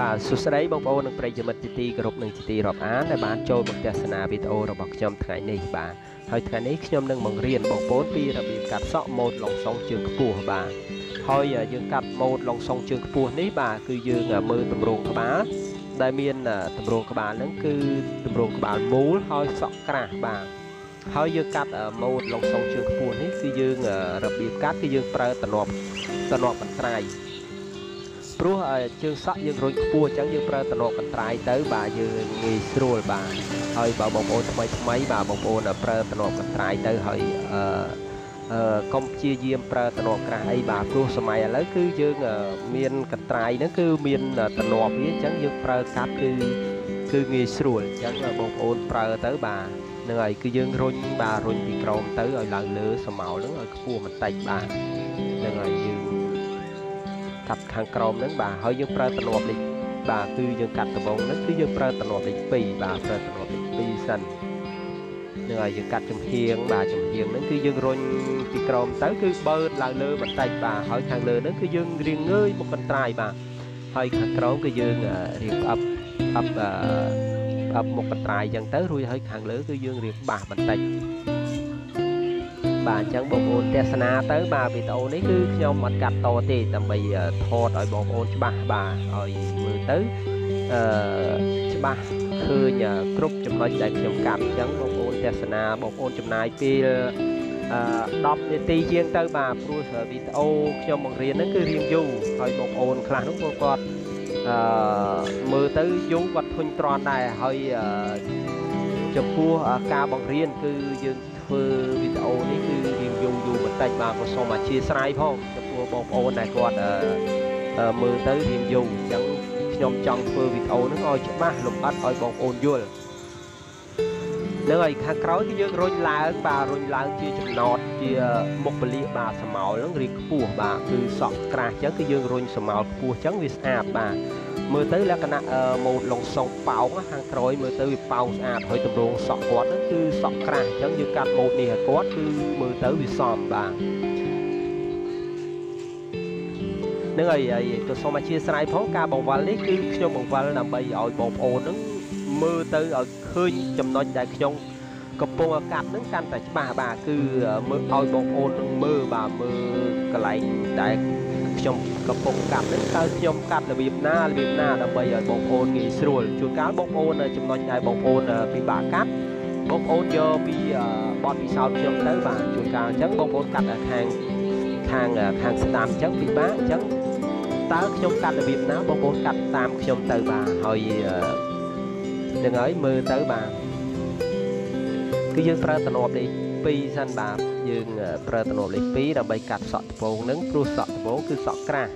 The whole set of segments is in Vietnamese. bà xuất sắc đấy bông bông được chơi một tí group một tí rob án để bạn chơi một tiết sena video robot nhom thay này bà hơi thay này nhom đang mong riêng bông bốn pi là bị cắt sọ một lòng song trường cua bà hơi dương cắt một lòng song trường cua này bà cứ dương ở mưa tầm ruộng bà đại miền tầm ruộng bà nó cứ tầm ruộng bà mú hơi sọ cả bà hơi dương cắt ở một lòng song trường cua này cứ dương ở bị cắt cứ dương phải tận nộp trai bố chương sắc dương rồi cua trắng dương prơ tận cẩn trái tới bà dương nghề rồi bà hơi bảo bông ôn mấy bà bông ôn ở prơ tận cẩn trái tới hơi công chia diêm prơ tận trái bà bố số mày lấy cứ dương miền cẩn trái nó cứ miền tận nộp với trắng dương prơ cát cứ nghề rồi trắng bông ôn prơ tới bà người cứ dương rồi bà rồi bị còng tới rồi lần lứa số màu nó rồi cua mình tay bà người dương cặp hàng crom đến bà hơi dương prơ tận nộp đi bà cứ dương cặp tờ bông nó cứ dương prơ tận nộp đi pì bà prơ tận nộp đi pì sần người dương cặp chùm hiền nó cứ dương rôn thì crom tới cứ bơ là lơ mặt tay bà hỏi thằng lơ nó cứ dương riêng ngơi một bàn tay bà hơi hàng crom cứ dương riêng ấp một bàn tay dần tới rồi hơi hàng lứa cứ dương riêng bà bàn tay bà chẳng bông ôn tesana tới bà vì tao đấy cứ nhau mặt cặp to thì tầm bì thò đòi bông ôn cho bà rồi vừa tới cho bà khơi nhờ group chấm nói đại chấm cặp chẳng bông ôn tesana bông ôn chấm này thì đọc để ti riêng tới bà pru sở vì tao nhau bằng riêng nó cứ riêng du rồi bông ôn khá nó vô con mưa tới du vật phun tròn này hơi chấm cua ca bằng riêng cứ dương video này cứ điểm dùng một tay bà có so mà chia sai không cho bông ôn này còn mưa tới điểm dùng chẳng nhom trong phơi video nó coi cho má lục bắt coi bông ôn vui rồi khang cối cái dương rồi lá bà rồi lá chia chấm nọt chia một bìa bà sầm màu nó riêng cua bà cứ sọt cà chứ cái dương rồi sầm màu cua trắng vì sạp bà mưa tới là cái một lòng sông bão hàng rồi mưa tới bão à thôi tầm ruộng sọt quạt nó cứ sọt cạn giống như cạn một nè quạt cứ mưa tới bị sòm bà nếu người tôi xong mà chia sẻ phóng ca bồng vali cứ trong bồng vali làm bây giờ bột ồn nó mưa tới ở khơi chầm nói đại trong cặp bông cạn nó cạn tại bà cứ mưa ôi bột ồn mưa bà mưa cái lại đại trong cặp bông cạp đến tới trong cạp là Việt Nam là bây giờ bông ôn nghỉ rồi chú cá bông ôn là chấm nói đại bông ôn bị bà cắt bông ôn do bị bọn bị sao trong tới bà chú cá trắng bông ôn cắt là hàng tam trắng bị bá trắng tới trong cạp là Việt Nam bông ôn cắt tam trong tới bà hồi đừng ấy mưa tới bà cứ dương ra tận hộp đi pi san bà dương prơ tận hộp lấy phí là bay cắt sọt vốn nướng pru sọt vốn cứ sọt ra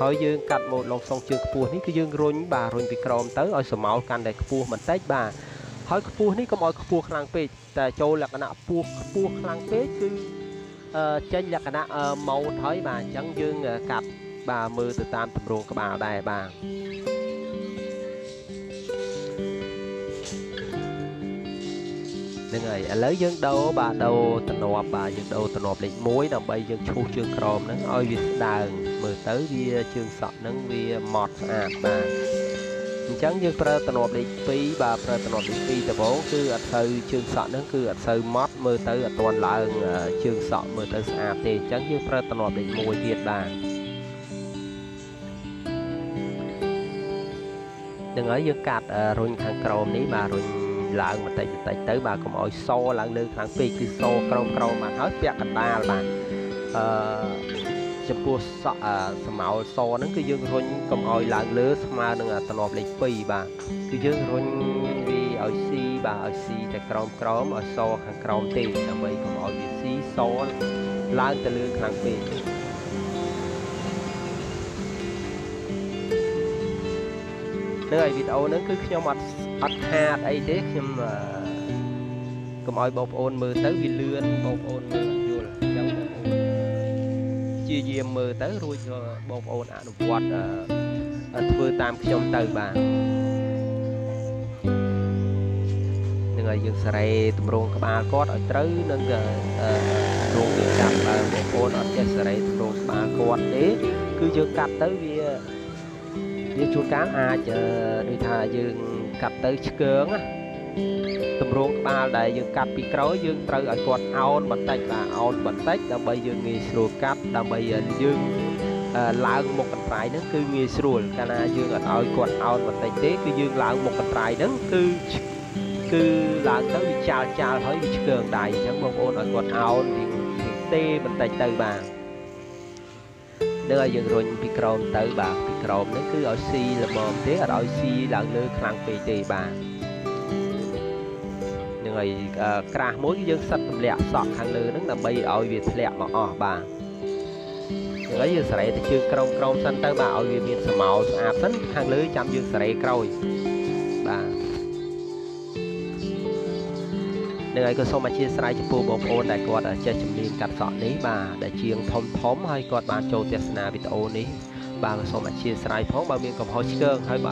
hỏi dương cắt một lòng song trường cua ní cứ dương run bà run bị crom tới ở sầm máu can để cua mình tách bà hỏi cua ní có mọi cua khang pê tại châu là cái nọ cua khang pê cứ trên là cái nọ màu thấy bà chẳng dương cặp bà mưa từ tam tầm ruộng bà đài bà nên người lấy dân đâu bà đâu tận nộp bà dân đâu tận nộp lấy muối làm bây dân chu chương crom nó ôi việt đàn mưa tới vi chương sọt nó vi mọt à bà chẳng dân prơ tận nộp lấy phí bà prơ tận nộp lấy phí từ bố cứ ở sơi chương sọt nó cứ ở sơi mót mưa tới ở toàn là chương sọt mưa tới à thì chẳng dân prơ tận nộp lấy muối thiệt bà đừng ở dân cạt rồi thằng crom ní bà rồi lợn mà tại tới bà còn mọi so lợn lư lợn phi cứ so crom mà hết bẹt cành ba là chụp cua sọ màu so nó cứ dương run còn mọi lợn lư mà đừng là tận lịch phi bà cứ dương run vì ở si bà ở si tại crom ở so hàng crom tiền là mấy còn mọi si so lợn từ lư lợn phi nơi video nó cứ nhau mặt bắt hạt ấy thế nhưng mà có mọi bột ôn mưa tới vì lươn bột ôn mưa trong chia diêm mưa tới rồi cho bột ôn ăn quạt vừa tam trong từ bà những người dân sài tụm rong các bà có ở tới nên luôn được làm bột ôn ở trên sài tụm rong bà có thế cứ chưa cắt tới vì Dư chuột cám à chờ đôi thà dương cặp tới cương á tùm ruộng ba đầy dương cặp bị cối dương trừ ở cột aon bật tách là aon bật tách đâm bây dương nghề sưu cặp đâm bây dương lạng một bàn tay đó cứ nghề sưu cana dương ở ao cột aon bật tách thế cứ dương lạng một bàn tay đó cứ lạng đó bị chào chào hỏi bị cương đại chẳng mong ôn ở cột aon thì tê bật tách từ bà nơi dừng rồi micron tới bà micron nó cứ oxy là mồm thế ở oxy là nơi khăn về tì bà người cả mỗi dương sắt lẹ sọt hàng lư nó là bay ở việt lẹ mà ở bà người dương sậy thì chưa krong krong sân tới bà ở việt miền sầm màu áp sấn hàng lưới chăm dương sậy kroi bà người cơ sâu mà chia sẻ cho phù bộc ôn đại quạt ở trên chấm liêm cặp sọ ní bà đại chiêng thom thóm hay quạt bà châu tiết na video ní bà cơ sâu mà chia sẻ phóng bao miệng cầm hôi chơn hay bà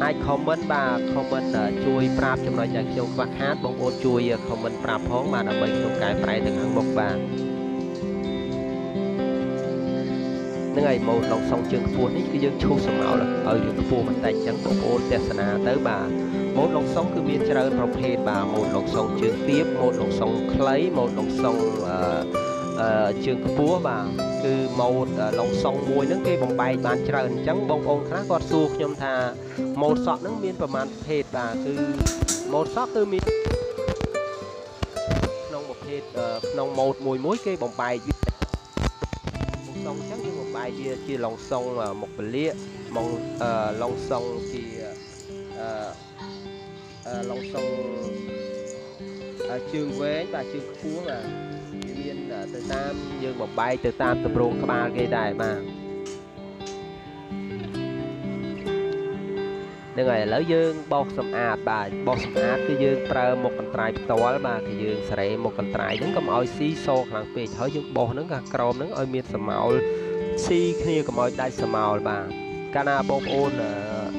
ai comment bà comment chui prap trong nội nhạc trong quạt hát bông ôn chui comment prap phóng bà đã bị trong cái phải từng hạng mục bà những ngày màu lòng sông trường phù ní cái dương chu sầm mạo là ở trường phù mình đại chẳng bông ôn tiết na tới bà một lòng sông cứ miên trời rộng hết bà một lòng sông trường tiếp một lòng sông lấy một lòng sông trường phúa bà cứ một lòng sông mùi những cái bông bay bàn trời trắng bông ông khác con suộc nhom thà một sọt nước miên và màn hết bà cứ một sọt cứ miên nông một hết nông một mùi muối cái bông bay lòng sông trắng như bông bay chia lòng sông một lĩa mong lòng sông thì lòng sông trường Huế và trường Phú mà miền từ Tam dương một bay từ Tam từ Rồng Ba gây đại mà nên ngày lỡ dương bọc sầm ạt bà bọc sầm ạt cái dương prơ một con trai to mà cái dương sậy một con trai đứng cầm oi xí xô hàng pì thở dương bọc đứng cả crom đứng oi miền sầm màu xí kia cầm oi đại sầm màu bà cana bọc ôn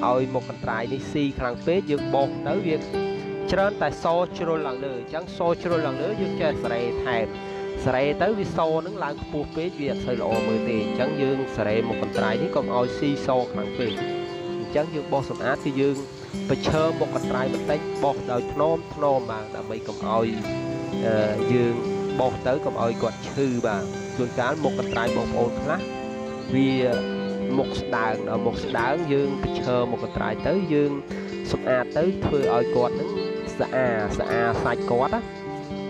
ôi một con trai đi xì khăn phết dương bột tới việc trên tại so cho lần nữa chẳng so cho lần nữa dương chơi sậy thèm sậy tới vì so nướng lại buộc phết việc sợi lộ 10 tỷ chẳng dương sậy một con trai thì còn ôi xì so khăn phết chẳng dương bột sầm át thì dương phải chơi một con trai mình tách bột đời thnom mà đã bị còn ôi dương bột tới còn ôi quạt chư bà dương cá một con trai bột ôn khác vì một đảng dương chờ một cái trái tới dương sụp à tới thuê oi cột nó xa sai cột á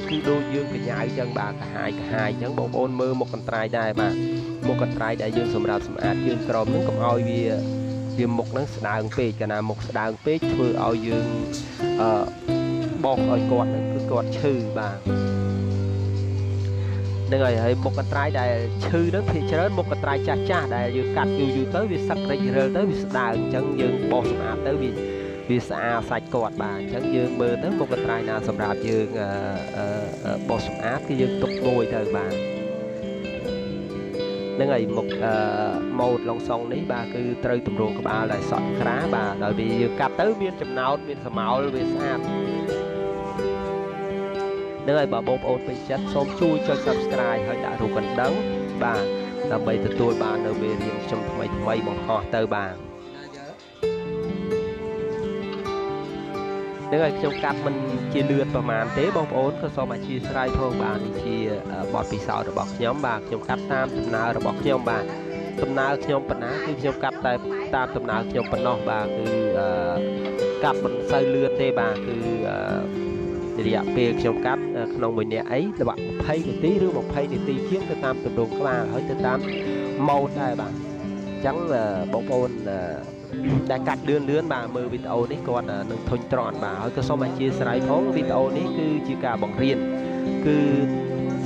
khi đôi dương cái nhảy chân bà cả hai chẳng bộ ôn mơ một con trai đại mà một con trai đại dương sụp ra sụp à dương còm nó cầm oi vì dương một nó đảng phê cả là một đảng phê thuê oi dương bọc oi cột nó cứ cột chư bà nên người thấy một cái trái đại chư đó thì cho đến một cái trái cha đại vừa cắt vừa tới vì sắc đại vừa tới vì đàn chân dương bò sạp tới vì xa sạch cọt bà chân dương mơ tới một cái trái nào sầm rạp dương bò sạp cái dương tục ngồi thời bà nên người một lòng sông đấy bà cứ trơi tụm ruộng của bà lại sọt khá bà rồi vì cắt tới miên chầm nào miên sầm máu vì sạp nơi bà bông ôn bình chất xóm chui cho subscribe hơi đã rủ cần đắng bà làm bày từ tôi bà nơi về riêng trong mây một họ tơ bà nếu ai trong cắt mình chia lượt và màn tế bông ôn có so mà chia sài thôi bà thì chia bọt bị sào rồi bọt nhóm bà trong cắt tam tầm nào rồi bọt nhóm bà tầm nào nhóm bận á khi trong cắt tại tam tầm nào nhóm bận nọ bà cứ cắt mình sai lượt thế bà cứ thì đặc biệt trong các nông người nhà ấy là bạn thay để tí rưỡi một thay để tí chiếc từ tam từ đồn các bà hỏi từ tam màu trai bạn chẳng là bông ôn đang cắt lươn bà mơ video đấy còn nâng thôn tròn bà hỏi cơ số mà chia sẻ phóng video đấy cứ chia cả bằng riêng cứ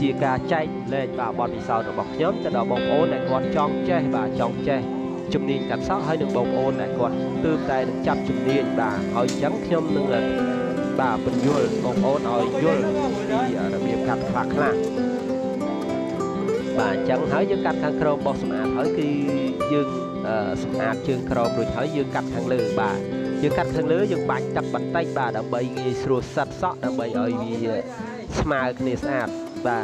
chia cả chay lên và bọn bị sao được bọc nhóm cho đó bông ôn này còn trong chay bà trong chay chụp niên cảm xúc hơi được bông ôn này còn tương tay được chăm chụp niên bà hỏi trắng nhóm nâng là bà bình dùl, bông ôn ôi dùl thì đặc biệt cắt phạt là bà chẳng thấy dương cắt thang chrome bọc sầm ạt hỏi khi dương sầm ạt dương chrome rồi hỏi dương cắt thang lư bà dương cắt thang lưới dương bạch đập bàn tay bà đã bị sờ sạt sọ đã bị ơi vì smile này sạt bà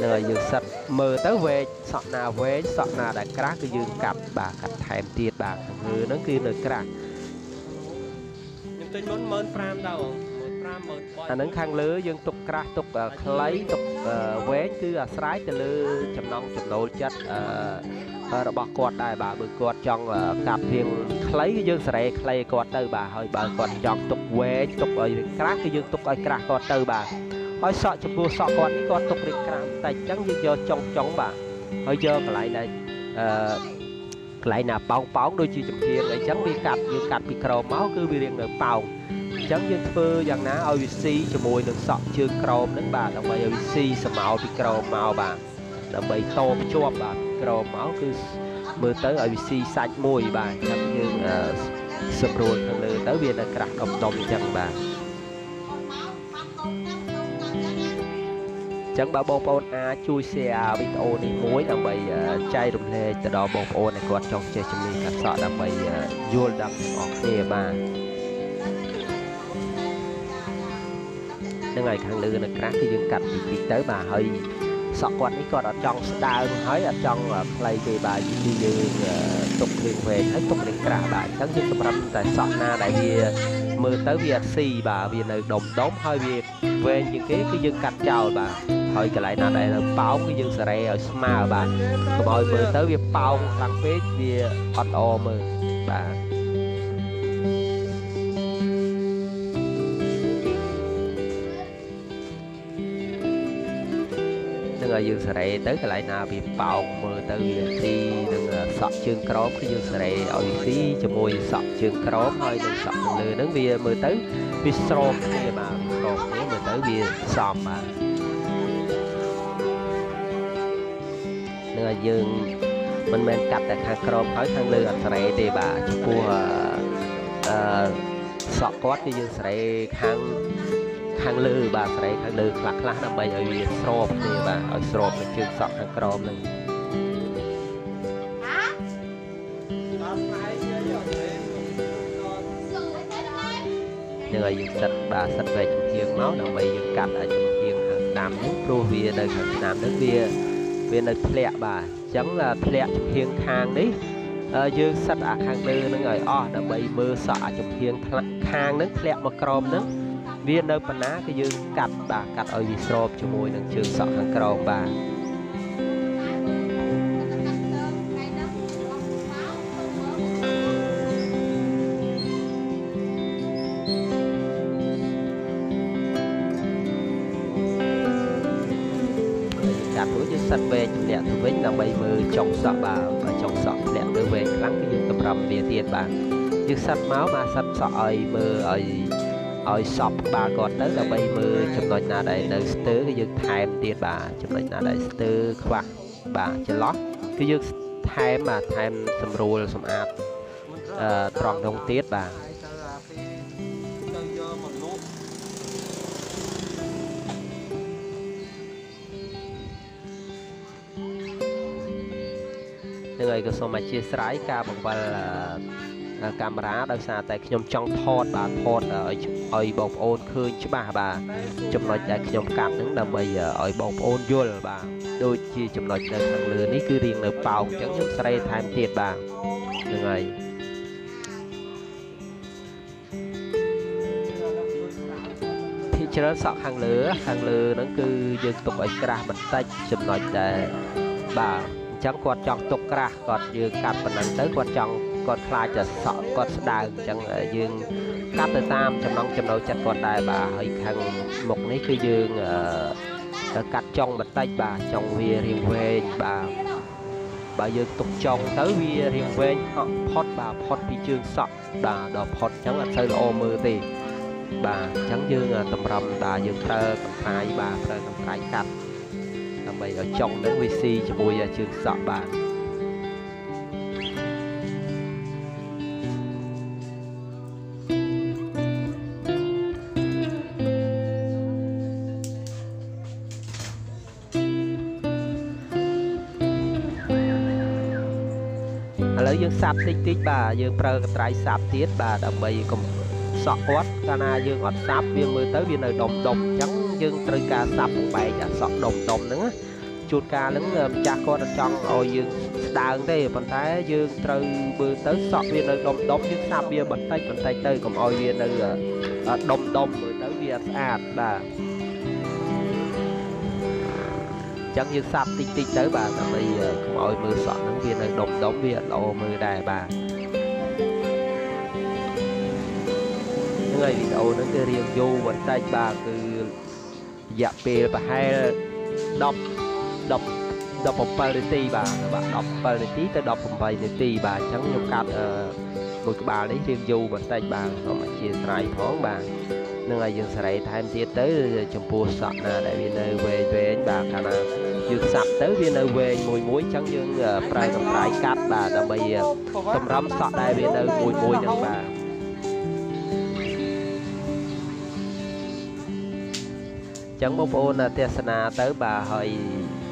nơi dương sạt Mở tới về sọt nào về sọt nào đã crack cái dương cặp bà cặp thèm tiệt bà người nó kia nơi crack. Nhưng tôi muốn mơn pram đâu anh nâng khang lứa dương tục crack tục lấy tục về cứ sải từ lứa chầm nong chầm nồi chất bỏ quạt đại bà bự quạt trong cặp riêng lấy cái dương sải lấy quạt từ bà hơi bà quạt trong tục về tục ở crack cái dương tục ở crack quạt từ bà. Hỏi sọ chụp vô sọ còn cái con tục định cản tại trắng như giờ trong trống bà hơi giờ lại này lại là bóng đôi chi chụp kia lại trắng bị cạp như cạp bị cào máu cứ bị riêng được bào trắng như phơ rằng ná OVC cho mùi được sọ chưa cào đến bà đồng bài OVC sờ máu bị cào màu bà đồng bài to bị chua bà cào máu cứ mưa tới OVC sạch mùi bà trắng như sập rồi từ tới biển là cạp đồng đồng chẳng bà. Chẳng bảo bông bông à chui xe video đi muối làm bầy chay đùm lê từ đó bông bông này còn trong chơi chim mình cắt sọ làm bầy vô đâm ok mà nên ngày khăn lư là cắt cái dương cạnh thì tới bà hơi sọ quạt ấy còn ở trong style hơi ở trong play về bà như như tục liền về hết tục liền cả bà chẳng như tập râm tại sọ na đại bia mưa tới việc xì bà vì nơi đồng đốm hơi việc về những cái dương cạnh chào bà hơi cái lại nào đây là bao cái dương sợi ở smart bà còn mọi người tới việc bao tăng phết vì hot o mờ bà nên là dương sợi tới cái lại nào việc bao mờ từ thì đừng sọt chương crop cái dương sợi ở xí cho môi sọt chương crop hơi đừng sọt lừa đến vì mờ tới vì strong kia mà còn nếu mờ tới vì sọt mà dương mình men cặp tại hàng crom khói hàng lư anh sậy thì bà của sọ quát cái dương sậy hàng hàng lư bà sậy hàng lư khạc lá nằm bay ở dưới sọp thì bà ở sọp mình chưa sọ hàng crom này nhưng mà dương sạch bà sạch về trong hiên máu nằm bay dương cặp ở trong hiên hàng nam nước pro vía đời hàng nam nước vía bên này lẹ bà chẳng là lẹ trong hiên khang đấy dương sắt à khang lư nó người o đã bị mưa sợ trong hiên khang nó lẹ mà crom nó viên nơi phần ná cái dương cặp bà cặp ở dưới sọp cho môi nó chưa sợ hàng crom bà sắt về chụp lẹ từ vĩnh là bay mưa trong sọ bà và trong sọ lẹ từ về lắng cái dương tập rầm về tiền bà nhưng sắt máu mà sắt sọ ơi mưa ơi sọp bà còn tới là bay mưa chụp nói là đại nơi tứ cái dương thèm tiền bà chụp nói là đại tứ khoa bà chơi lót cái dương thèm mà thèm sầm rùa sầm ạt tròn đông tiết bà người cơ số mà chia sải ca bằng và camera đâu xa tại nhom trong thon bà thon ơi bọc ôn khơi chứ bà chụp nói tại nhom cảm những là bây ơi bọc ôn vô là bà đôi chi chụp nói là thằng lừa ní cứ riêng là bao chẳng những sải tham thiệt bà người thì chơi sọ hàng lừa nó cứ dân tục ở cà mình tay chụp nói là bà chẳng quạt chọn tục ra còn dương cặp mình ăn tới quạt chọn còn khai cho sọ còn đào chẳng dương cặp tới tam trong nông trong đầu chặt còn đài bà hơi khăn một nấy cứ dương cắt trong mình tay bà trong vía riêng về bà dương tục trong tới vía riêng về họ hot bà hot bị dương sọ bà đọp hot chẳng là xây ô mưa thì bà chẳng dương tầm rầm bà dương thơ cầm phai bà thơ cầm phai cắt mày ở trong đến VC cho môi trường sọ bà lấy dương sạp tích tích bà dương prơ trái sạp tiết bà đầm mày cùng sọ quát cana dương ọt sạp viên mưa tới viên nơi đồng đồng trắng dương trừ ca sạp bảy sọ đồng đồng nữa chuột ca lấn cha con trong rồi dương đàng thế phần thái dương từ bờ tới sọt viên nơi đom đóm những sạp bia bật tay tới còn oi viên nơi đom đom rồi tới viên sạp bà chẳng như sạp tinh tinh tới bà là bây giờ không oi mưa sọt những viên nơi đom đóm viên lộ mưa đài bà những ngày đầu nó cứ riêng vô bật tay bà cứ dạ bề và hai đọc một parity bà đọc parity tới đọc một parity bà chẳng nhục cát một cái bà đấy riêng du và tay bà nó mà chia sài thoáng bà nên là dương sài thay tiền tới trong buổi sập là đại viên nơi về về anh bà cả là dương sập tới viên nơi về mùi muối chẳng dương prai còn prai cát bà đã bị tầm rắm sọt đại viên nơi mùi muối nè bà chẳng một ôn Tesla tới bà hơi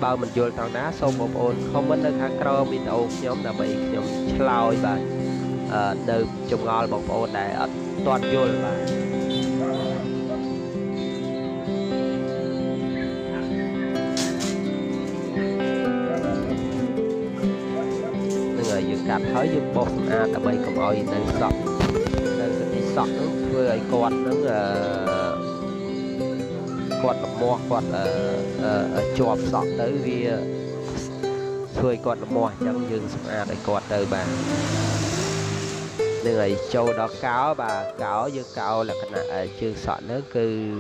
bao mình vô thằng đá xong một ôn không mất nơi kháng cro bị tàu nhóm là bị nhóm lôi bà từ chụp ngon một ôn này ở toàn vô bà người dừng cạp thấy dừng bột a là bị cầm oi từ sọt nó vừa còn nó quạt mò quạt chòm sọt tới vì xuôi quạt mò chẳng dừng à để quạt tới bà người châu đó cáo bà cáo dương cáo là cái này chưa sọt nữa cứ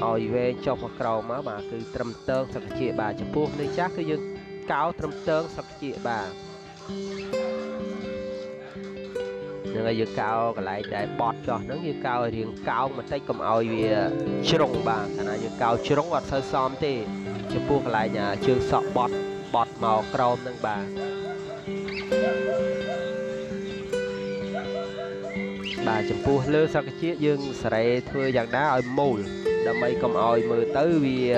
oi về cho một cầu má bà cứ trầm tơn sập chị bà chụp buông đi chắc cứ dương cáo trầm tơn sập chị bà nên là dưa cao lại đại bọt cho nó dưa cao riêng cao mà tay cầm oi vì trồng bà cái này dưa cao trồng vật sơ xóm thì cho buộc lại nhà chưa sọ bọt bọt màu crom nâng bà chụp buộc lơ sao cái chiếc dương sợi thưa giằng đá oi mù đâm mây cầm oi mưa tới vì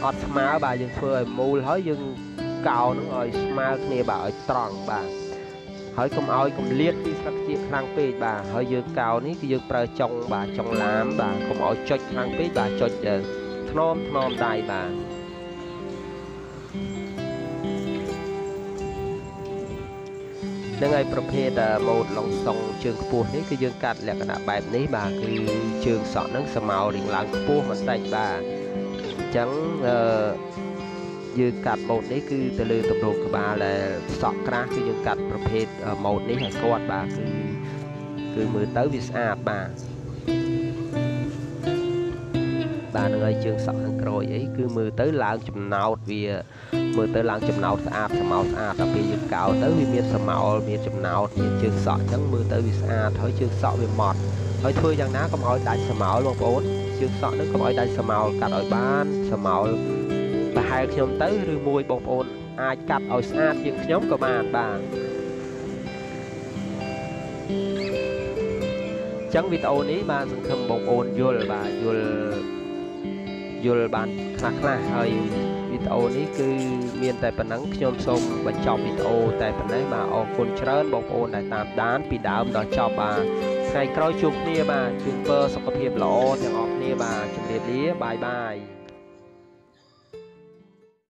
ọt má bà dương thưa mù hói dương cao nó oi má nè bà oi tròn bà hỏi công oi công liệt đi sắc chiếc khang pê bà hỏi dương cao ní thì dương prơ trong bà trong lám bà công oi choi khang pê bà choi thnom đài bà nên ngàyประเภทmột lòng sòng trường cua ní thì dương cắt là cái bài ní bà cứ trường sọ nắng sờ màu đỉnh láng cua mà sạch bà trắng dương cắt một đấy cứ từ lư tập đồ của bà là sọt ra khi dương cắt một hết một đấy hay quạt bà cứ mới tới vì xa bà người trường sọt hàng rồi ấy cứ mới tới làng chùm nào vì mới tới làng chùm nào xa đặc biệt dương cạo tới vì miền sầm màu miền chùm nào miền trường sọt chẳng mới tới vì xa thôi trường sọt về mọt thôi thôi rằng ná không hỏi đánh sầm màu luôn bốn trường sọt nó không hỏi đánh sầm màu cả đội ban sầm màu bà hai nhóm tới rư mùi bọc ôn ai cắt ôi sát những nhóm của bà chẳng vì tao ní bà dừng thầm bọc ôn vô là bàn khá khá hơi vì tao ní cứ miền tại bà nắng nhóm xong bà chọc vì tao tại bà nấy bà ôn khôn trơn bọc ôn đại tạm đán vì đá ôm đó chọc bà ngày khói chụp nia bà chụp bơ xong có thêm lỗ thì ngọt nia bà chụp liệt lý bye bye.